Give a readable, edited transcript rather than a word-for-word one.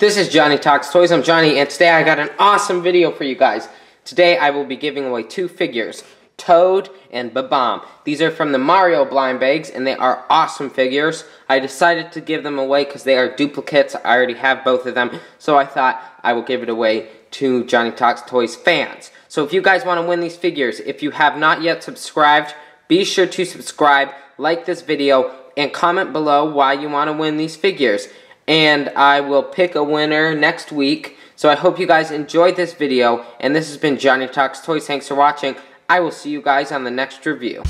This is Johnny Talks Toys. I'm Johnny, and today I got an awesome video for you guys. Today I will be giving away two figures, Toad and Bob-omb. These are from the Mario blind bags, and they are awesome figures. I decided to give them away because they are duplicates. I already have both of them, so I thought I will give it away to Johnny Talks Toys fans. So if you guys want to win these figures, if you have not yet subscribed, be sure to subscribe, like this video, and comment below why you want to win these figures. And I will pick a winner next week. So I hope you guys enjoyed this video. And this has been Johnny Talks Toys. Thanks for watching. I will see you guys on the next review.